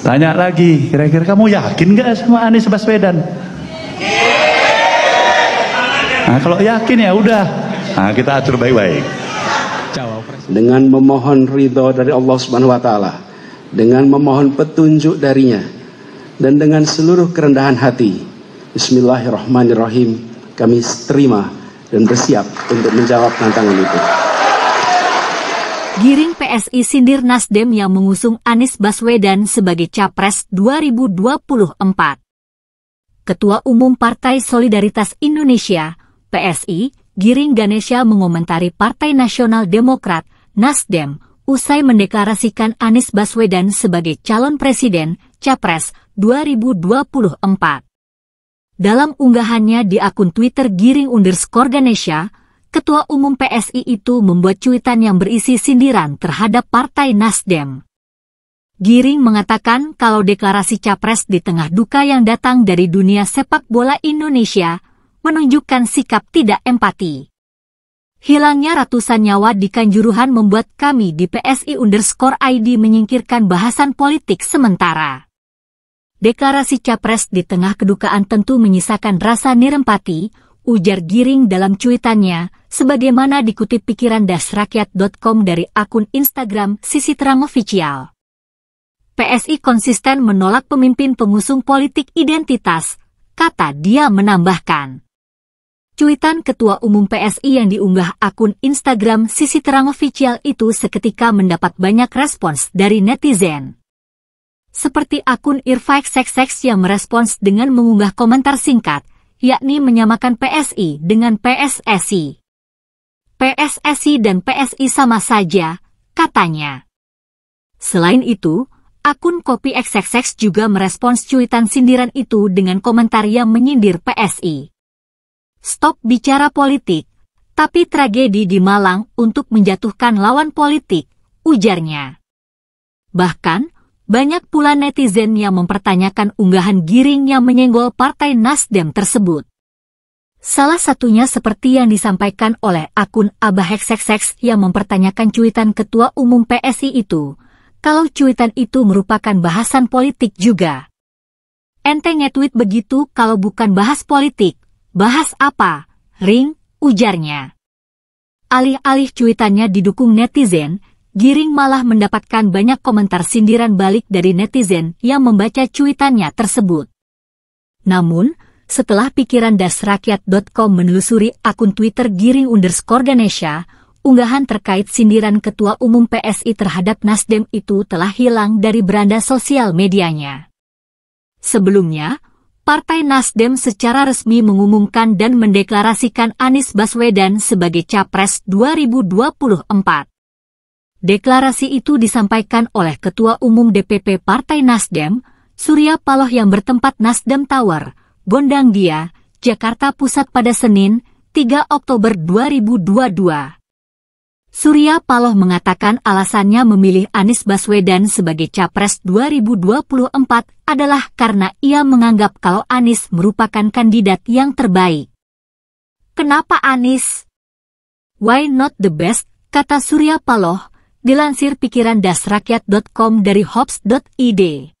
Tanya lagi, kira-kira kamu yakin gak sama Anies Baswedan? Nah, kalau yakin ya udah, nah, kita atur baik-baik. Dengan memohon ridho dari Allah Subhanahu Wa Taala, dengan memohon petunjuk darinya, dan dengan seluruh kerendahan hati, Bismillahirrahmanirrahim, kami terima dan bersiap untuk menjawab tantangan itu. Giring PSI sindir Nasdem yang mengusung Anies Baswedan sebagai Capres 2024. Ketua Umum Partai Solidaritas Indonesia, PSI, Giring Ganesha mengomentari Partai Nasional Demokrat, Nasdem, usai mendeklarasikan Anies Baswedan sebagai calon presiden Capres 2024. Dalam unggahannya di akun Twitter Giring_Ganesha, Ketua Umum PSI itu membuat cuitan yang berisi sindiran terhadap Partai Nasdem. Giring mengatakan kalau deklarasi Capres di tengah duka yang datang dari dunia sepak bola Indonesia menunjukkan sikap tidak empati. Hilangnya ratusan nyawa di Kanjuruhan membuat kami di PSI_ID menyingkirkan bahasan politik sementara. Deklarasi Capres di tengah kedukaan tentu menyisakan rasa nirempati, ujar Giring dalam cuitannya, sebagaimana dikutip pikiran-rakyat.com dari akun Instagram Sisi Terang Official. PSI konsisten menolak pemimpin pengusung politik identitas, kata dia menambahkan. Cuitan Ketua Umum PSI yang diunggah akun Instagram Sisi Terang Official itu seketika mendapat banyak respons dari netizen. Seperti akun irfaxxx yang merespons dengan mengunggah komentar singkat, yakni menyamakan PSI dengan PSSI. PSSI dan PSI sama saja, katanya. Selain itu, akun Kopi XXX juga merespons cuitan sindiran itu dengan komentar yang menyindir PSI. Stop bicara politik, tapi tragedi di Malang untuk menjatuhkan lawan politik, ujarnya. Bahkan, banyak pula netizen yang mempertanyakan unggahan Giring yang menyenggol Partai Nasdem tersebut. Salah satunya seperti yang disampaikan oleh akun Abah XXX yang mempertanyakan cuitan Ketua Umum PSI itu, kalau cuitan itu merupakan bahasan politik juga. Ente nge-tweet begitu kalau bukan bahas politik, bahas apa, Ring, ujarnya. Alih-alih cuitannya didukung netizen, Giring malah mendapatkan banyak komentar sindiran balik dari netizen yang membaca cuitannya tersebut. Namun, setelah pikiran-rakyat.com menelusuri akun Twitter Giring_Ganesha, unggahan terkait sindiran Ketua Umum PSI terhadap Nasdem itu telah hilang dari beranda sosial medianya. Sebelumnya, Partai Nasdem secara resmi mengumumkan dan mendeklarasikan Anies Baswedan sebagai Capres 2024. Deklarasi itu disampaikan oleh Ketua Umum DPP Partai Nasdem, Surya Paloh yang bertempat Nasdem Tower, Gondangdia, Jakarta Pusat pada Senin, 3 Oktober 2022. Surya Paloh mengatakan alasannya memilih Anies Baswedan sebagai Capres 2024 adalah karena ia menganggap kalau Anies merupakan kandidat yang terbaik. Kenapa Anies? Why not the best? Kata Surya Paloh. Dilansir pikiran-rakyat.com dari hops.id.